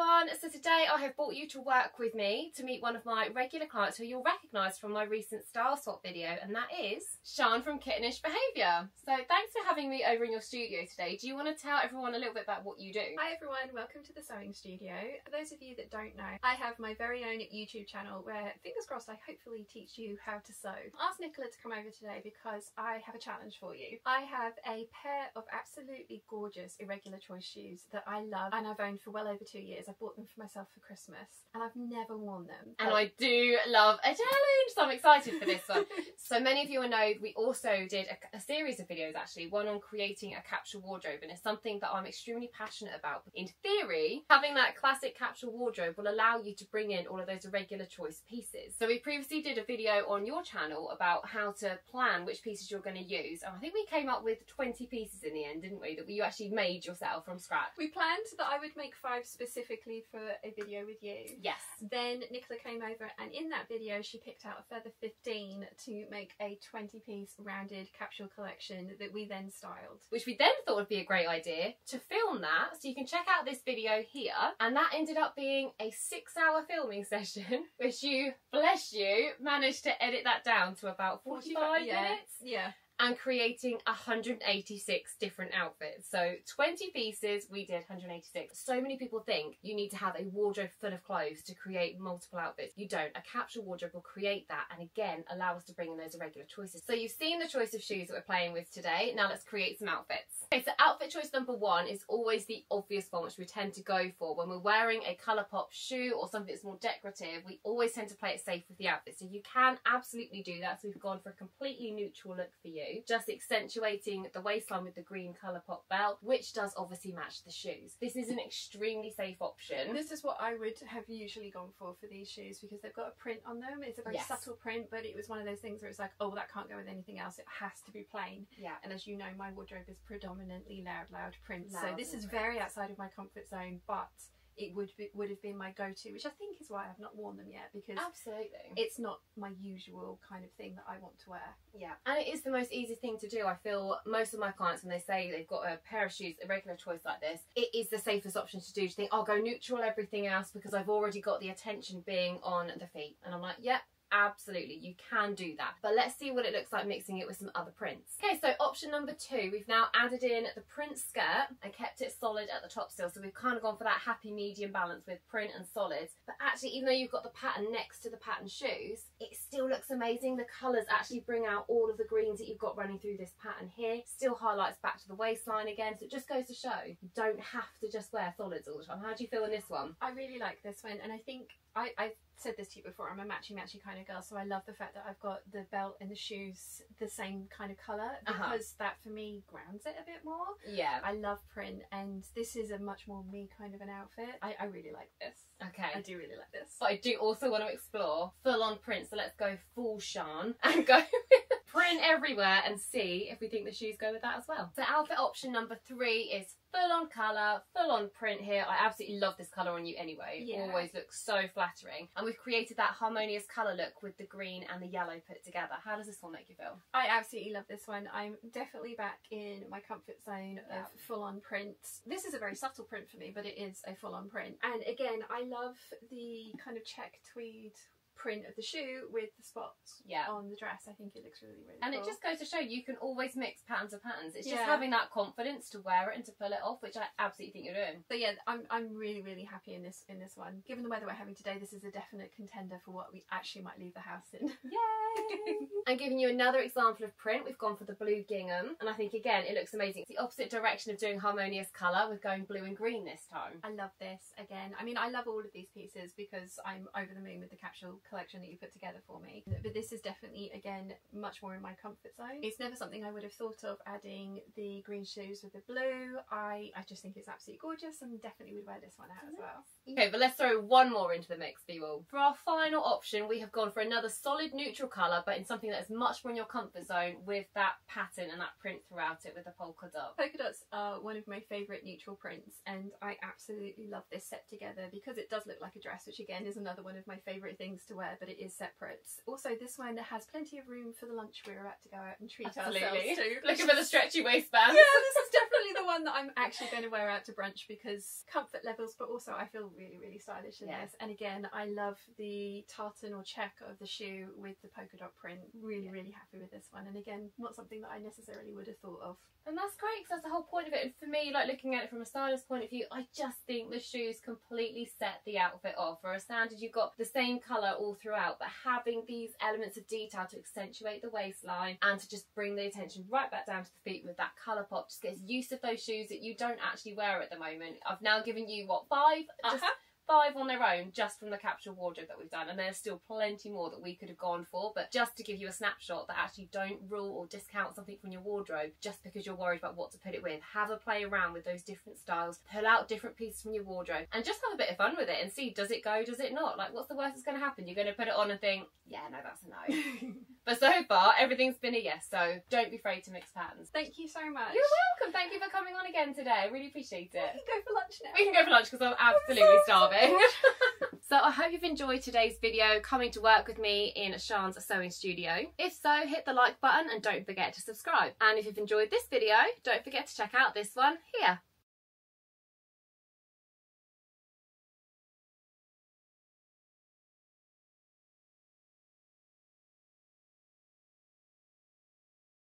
everyone. So today I have brought you to work with me to meet one of my regular clients who you'll recognise from my recent style swap video, and that is Sian from Kittenish Behaviour. So thanks for having me over in your studio today. Do you want to tell everyone a little bit about what you do? Hi everyone, welcome to the sewing studio. For those of you that don't know, I have my very own YouTube channel where, fingers crossed, I hopefully teach you how to sew. I asked Nicola to come over today because I have a challenge for you. I have a pair of absolutely gorgeous Irregular Choice shoes that I love and I've owned for well over 2 years. I bought them for myself for Christmas and I've never worn them. And I do love a challenge, so I'm excited for this one. So many of you will know we also did a series of videos, actually, one on creating a capsule wardrobe, and it's something that I'm extremely passionate about. In theory, having that classic capsule wardrobe will allow you to bring in all of those Irregular Choice pieces. So we previously did a video on your channel about how to plan which pieces you're going to use, and I think we came up with 20 pieces in the end, didn't we, that you actually made yourself from scratch? We planned that I would make 5 specifically for a video with you. Yes. Then Nicola came over and in that video she picked out a further 15 to make a 20-piece rounded capsule collection that we then styled. Which we then thought would be a great idea to film that, so you can check out this video here, and that ended up being a 6-hour filming session which you, bless you, managed to edit that down to about 45 minutes. Yeah. And creating 186 different outfits. So 20 pieces, we did 186. So many people think you need to have a wardrobe full of clothes to create multiple outfits. You don't. A capsule wardrobe will create that, and again, allow us to bring in those Irregular Choices. So you've seen the choice of shoes that we're playing with today. Now let's create some outfits. Okay, so outfit choice number one is always the obvious one, which we tend to go for. When we're wearing a Colourpop shoe or something that's more decorative, we always tend to play it safe with the outfit. So you can absolutely do that. So we've gone for a completely neutral look for you, just accentuating the waistline with the green Colourpop belt, which does obviously match the shoes. This is an extremely safe option. This is what I would have usually gone for these shoes, because they've got a print on them. It's a very subtle print, but it was one of those things where it's like, oh, that can't go with anything else, it has to be plain. Yeah. And as you know, my wardrobe is predominantly loud prints, so this is very outside of my comfort zone, but it would have been my go-to, which I think is why I've not worn them yet, because it's not my usual kind of thing that I want to wear. Yeah, and it is the most easy thing to do. I feel most of my clients, when they say they've got a pair of shoes, a Irregular Choice like this, it is the safest option to do. To think, I'll go neutral everything else because I've already got the attention being on the feet. And I'm like, yep. Absolutely, you can do that. But let's see what it looks like mixing it with some other prints. Okay, so option number two, we've now added in the print skirt and kept it solid at the top still. So we've kind of gone for that happy medium balance with print and solids. But actually, even though you've got the pattern next to the pattern shoes, it still looks amazing. The colours actually bring out all of the greens that you've got running through this pattern here. Still highlights back to the waistline again. So it just goes to show you don't have to just wear solids all the time. How do you feel in this one? I really like this one, and I think I've said this to you before, I'm a matchy-matchy kind of girl, so I love the fact that I've got the belt and the shoes the same kind of colour, because that for me grounds it a bit more. Yeah. I love print, and this is a much more me kind of an outfit. I really like this. Okay. I do really like this. But I do also want to explore full-on print, so let's go full Sian and go print everywhere and see if we think the shoes go with that as well. So outfit option number three is full on colour, full on print here. I absolutely love this colour on you anyway. Yeah. It always looks so flattering. And we've created that harmonious colour look with the green and the yellow put together. How does this one make you feel? I absolutely love this one. I'm definitely back in my comfort zone of full on print. This is a very subtle print for me, but it is a full on print. And again, I love the kind of check tweed print of the shoe with the spots on the dress. I think it looks really, really cool. It just goes to show you can always mix patterns of patterns. It's just having that confidence to wear it and to pull it off, which I absolutely think you're doing. So yeah, I'm really, really happy in this one. Given the weather we're having today, this is a definite contender for what we actually might leave the house in. Yay! I'm giving you another example of print. We've gone for the blue gingham, and I think again it looks amazing. It's the opposite direction of doing harmonious colour. We're going blue and green this time. I love this again. I mean, I love all of these pieces because I'm over the moon with the capsule collection that you put together for me, but this is definitely again much more in my comfort zone. It's never something I would have thought of, adding the green shoes with the blue. I just think it's absolutely gorgeous, and definitely would wear this one out as well. Okay, but let's throw one more into the mix, be all. For our final option, we have gone for another solid neutral colour, but in something that's much more in your comfort zone, with that pattern and that print throughout it with the polka dot. Polka dots are one of my favourite neutral prints, and I absolutely love this set together because it does look like a dress, which again is another one of my favourite things to wear, but it is separate. Also, this one has plenty of room for the lunch we're about to go out and treat ourselves to. Looking for the stretchy waistband. Yeah, this is definitely the one that I'm actually going to wear out to brunch because comfort levels, but also I feel really, really stylish in this. And again, I love the tartan or check of the shoe with the polka dot print. Really, really happy with this one. And again, not something that I necessarily would have thought of. And that's great because that's the whole point of it. And for me, like looking at it from a stylist point of view, I just think the shoes completely set the outfit off. For a standard, you've got the same colour all throughout, but having these elements of detail to accentuate the waistline and to just bring the attention right back down to the feet with that colour pop just gets use of those shoes that you don't actually wear at the moment. I've now given you, what, five? Just five on their own just from the capsule wardrobe that we've done, and there's still plenty more that we could have gone for, but just to give you a snapshot that actually don't rule or discount something from your wardrobe just because you're worried about what to put it with. Have a play around with those different styles, pull out different pieces from your wardrobe and just have a bit of fun with it and see, does it go, does it not? Like, what's the worst that's going to happen? You're going to put it on and think, yeah, no, that's a no. But so far everything's been a yes, so don't be afraid to mix patterns. Thank you so much. You're welcome. Thank you for coming on again today. I really appreciate it. We can go for lunch now. We can go for lunch because I'm absolutely starving. So I hope you've enjoyed today's video coming to work with me in Sian's sewing studio. If so, hit the like button and don't forget to subscribe. And if you've enjoyed this video, don't forget to check out this one here.